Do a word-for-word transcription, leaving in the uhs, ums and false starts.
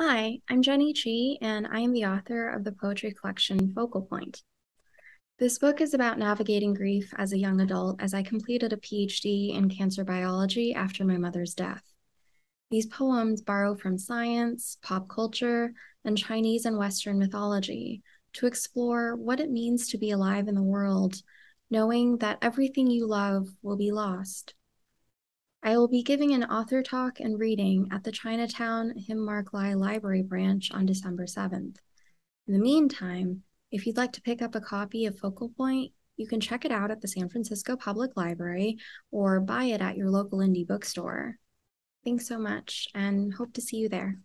Hi, I'm Jenny Qi, and I am the author of the poetry collection Focal Point. This book is about navigating grief as a young adult as I completed a PhD in cancer biology after my mother's death. These poems borrow from science, pop culture, and Chinese and Western mythology to explore what it means to be alive in the world, knowing that everything you love will be lost. I will be giving an author talk and reading at the Chinatown Him Mark Lai Library branch on December seventh. In the meantime, if you'd like to pick up a copy of Focal Point, you can check it out at the San Francisco Public Library or buy it at your local indie bookstore. Thanks so much, and hope to see you there.